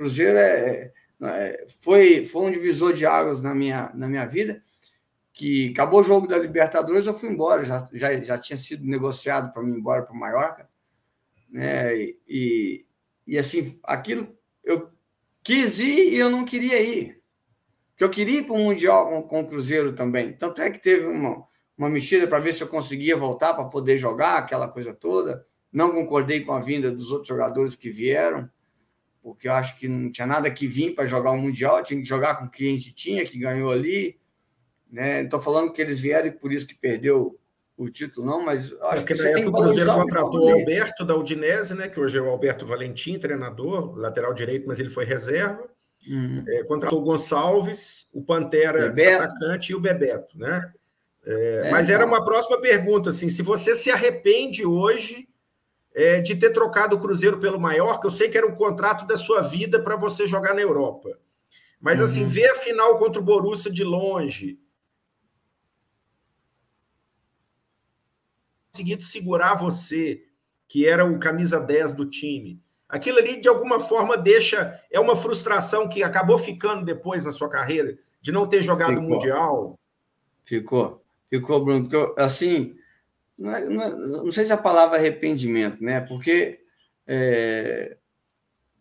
Cruzeiro foi um divisor de águas na minha vida, que acabou o jogo da Libertadores, eu fui embora, já tinha sido negociado para mim ir embora para o Mallorca, né? E assim, aquilo eu quis ir e eu não queria ir, porque eu queria ir para o Mundial com o Cruzeiro também, tanto é que teve uma mexida para ver se eu conseguia voltar para poder jogar, aquela coisa toda. Não concordei com a vinda dos outros jogadores que vieram, porque eu acho que não tinha nada que vir para jogar o Mundial, tinha que jogar com o que a gente tinha, que ganhou ali, né? Estou falando que eles vieram e por isso que perdeu o título, não, mas acho que você tem que valorizar o contratou o Alberto da Udinese, né, que hoje é o Alberto Valentim, treinador, lateral direito, mas ele foi reserva. Contratou o Gonçalves, o Pantera, Bebeto, atacante, e o Bebeto, né? Mas era uma próxima pergunta, assim, se você se arrepende hoje de ter trocado o Cruzeiro pelo Mallorca, eu sei que era o contrato da sua vida para você jogar na Europa. Mas, assim, ver a final contra o Borussia de longe, conseguido segurar você, que era o camisa 10 do time, aquilo ali, de alguma forma, deixa... É uma frustração que acabou ficando depois na sua carreira, de não ter jogado o Mundial. Ficou, Bruno, porque, assim... Não sei se a palavra arrependimento, né? Porque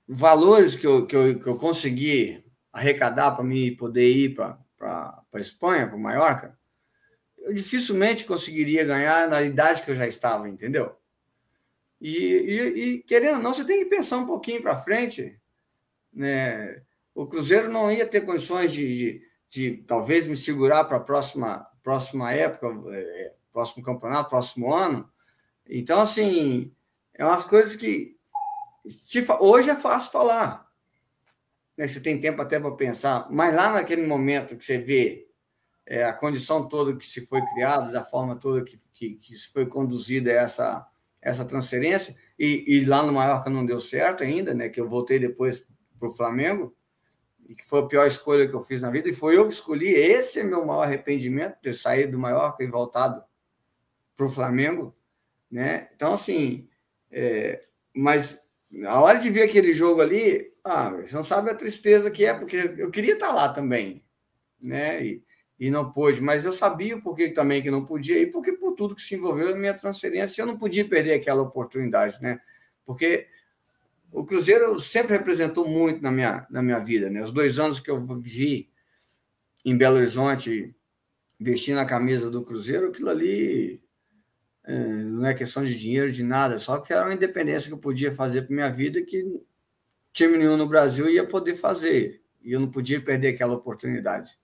valores que eu consegui arrecadar para mim poder ir para a Espanha, para o Mallorca, eu dificilmente conseguiria ganhar na idade que eu já estava, entendeu? E querendo ou não, você tem que pensar um pouquinho para frente, né? O Cruzeiro não ia ter condições de talvez me segurar para a próxima época, próximo campeonato, próximo ano. Então, assim, é umas coisas que hoje é fácil falar, né? Você tem tempo até para pensar, mas lá naquele momento que você vê a condição toda que se foi criada, da forma toda que se foi conduzida essa transferência, e lá no Mallorca não deu certo ainda, né? Que eu voltei depois para o Flamengo, e que foi a pior escolha que eu fiz na vida, e foi eu que escolhi. Esse é meu maior arrependimento, ter saído do Mallorca e voltado para o Flamengo, né? Então, assim, mas a hora de ver aquele jogo ali, você não sabe a tristeza que é, porque eu queria estar lá também, né? E não pôde, mas eu sabia porque também que não podia ir, porque por tudo que se envolveu na minha transferência, eu não podia perder aquela oportunidade, né? Porque o Cruzeiro sempre representou muito na minha vida, né? Os 2 anos que eu vi em Belo Horizonte, vestindo a camisa do Cruzeiro, aquilo ali... Não é questão de dinheiro, de nada, só que era uma independência que eu podia fazer para minha vida que time nenhum no Brasil ia poder fazer, e eu não podia perder aquela oportunidade.